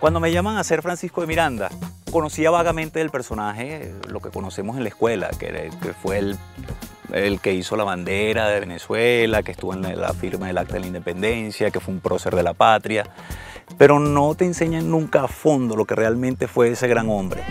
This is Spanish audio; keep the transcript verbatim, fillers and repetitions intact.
Cuando me llaman a ser Francisco de Miranda, conocía vagamente el personaje, lo que conocemos en la escuela, que fue el, el que hizo la bandera de Venezuela, que estuvo en la firma del Acta de la Independencia, que fue un prócer de la patria, pero no te enseñan nunca a fondo lo que realmente fue ese gran hombre.